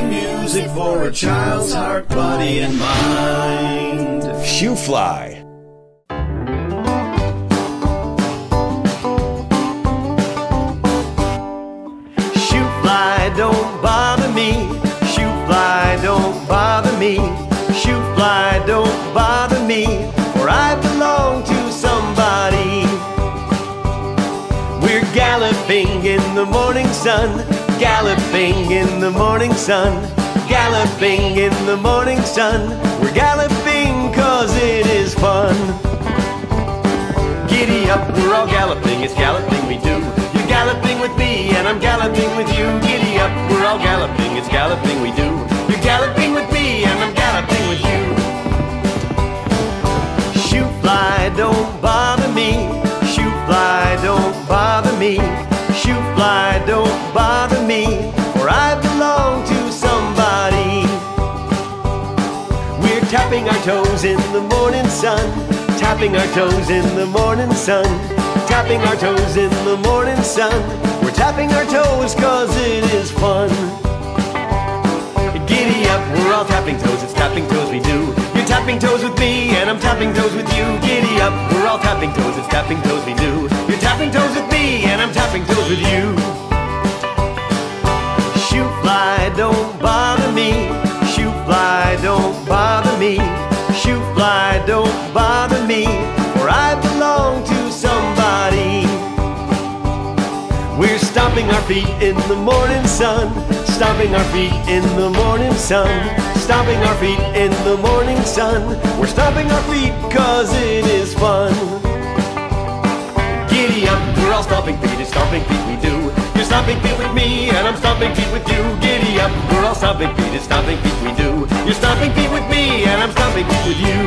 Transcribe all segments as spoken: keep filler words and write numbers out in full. Play music for a child's heart, body, and mind. Shoefly. Shoefly don't bother me. Shoefly don't bother me. Shoefly don't bother me, for I belong to somebody. We're galloping in the morning sun. Galloping in the morning sun, galloping in the morning sun. We're galloping 'cause it is fun. Giddy up, we're all galloping, it's galloping we do. You're galloping with me and I'm galloping with you. Giddy up, we're all galloping, it's galloping we do. You're galloping with me and I'm galloping with you. Shoefly don't bother me. Shoefly don't bother me. Shoefly don't bother me, for I belong to somebody. We're tapping our toes in the morning sun. Tapping our toes in the morning sun. Tapping our toes in the morning sun. We're tapping our toes 'cause it is fun. Giddy up, we're all tapping toes, it's tapping toes we do. You're tapping toes with me and I'm tapping toes with you. Giddy up, we're all tapping toes, it's tapping toes we do. You're tapping toes with me and I'm tapping toes with you. Shoefly don't bother me. Shoefly don't bother me. Shoefly don't bother me, for I belong to somebody. We're stomping our feet in the morning sun. Stomping our feet in the morning sun. Stomping our feet in the morning sun. We're stomping our feet 'cause it is fun. Giddy up, we're all stomping feet, it's stomping feet we do. You're stomping feet with me and I'm stomping feet with you. Giddy up, we're all stomping feet, it's stomping feet we do. You're stomping feet with me and I'm stomping feet with you.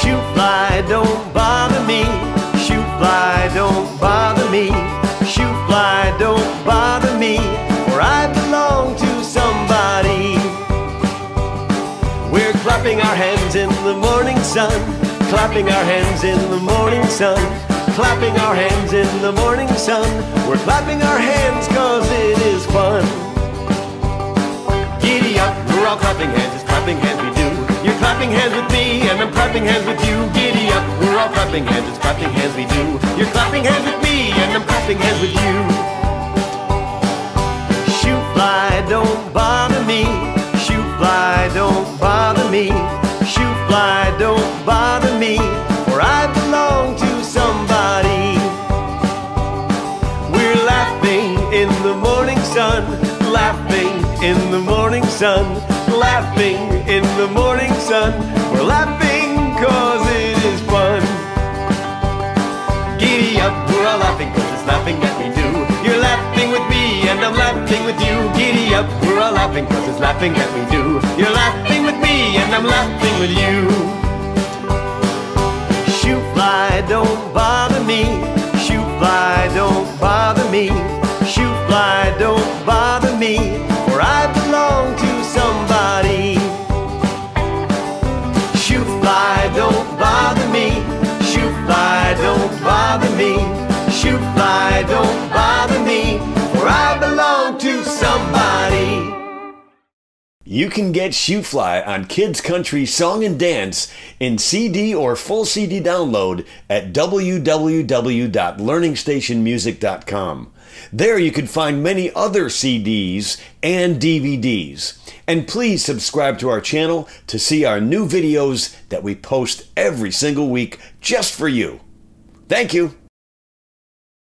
Shoefly don't bother me. Shoefly don't bother me. Shoefly don't bother me, for I belong to somebody. We're clapping our hands in the morning sun. Clapping our hands in the morning sun. Clapping our hands in the morning sun. We're clapping our hands 'cause it is fun. Giddy up, we're all clapping hands, it's clapping hands we do. You're clapping hands with me and I'm clapping hands with you. Giddy up, we're all clapping hands, it's clapping hands we do. You're clapping hands with me and I'm clapping hands with you. Shoefly don't bother me. Shoefly don't bother me. Shoefly don't bother me, for I belong to somebody. We're laughing in the morning sun. Laughing in the morning sun. Laughing in the morning sun. We're laughing 'cause it is fun. Giddy up, we're all laughing 'cause it's laughing that we do. You're laughing with me and I'm laughing with you. Giddy up, we're all laughing 'cause it's laughing that we do. You're laughing with me and I'm laughing with you. Shoefly don't bother me. Shoefly don't bother me. Shoefly don't bother me, for I belong to somebody. Shoefly don't bother me. Shoefly don't bother me. Shoefly don't bother me, for I belong to somebody. You can get Shoefly on Kids Country Song and Dance in C D or full C D download at w w w dot learning station music dot com. There you can find many other C Ds and D V Ds. And please subscribe to our channel to see our new videos that we post every single week just for you. Thank you.